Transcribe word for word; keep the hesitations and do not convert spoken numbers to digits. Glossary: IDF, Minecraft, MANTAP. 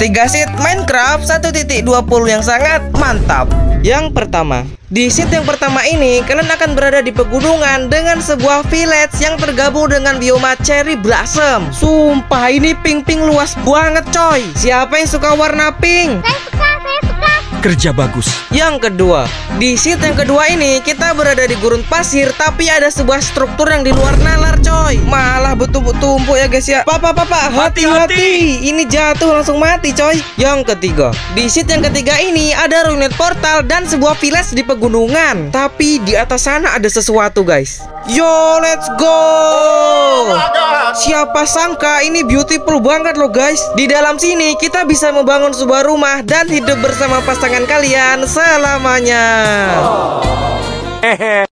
tiga seed Minecraft satu titik dua puluh yang sangat mantap. Yang pertama, di seed yang pertama ini kalian akan berada di pegunungan dengan sebuah village yang tergabung dengan bioma cherry blossom. Sumpah ini pink-pink luas banget coy. Siapa yang suka warna pink? Saya suka, saya suka. Kerja bagus. Yang kedua, di seed yang kedua ini kita berada di gurun pasir, tapi ada sebuah struktur yang di luar nalar coy. Malah bertumpuk-tumpuk ya guys ya. Papa papa hati-hati, ini jatuh langsung mati coy. Yang ketiga, di seed yang ketiga ini ada ruined portal dan sebuah village di pegunungan, tapi di atas sana ada sesuatu guys. Yo let's go. Siapa sangka ini beautiful banget loh guys. Di dalam sini kita bisa membangun sebuah rumah dan hidup bersama pasangan kalian selamanya.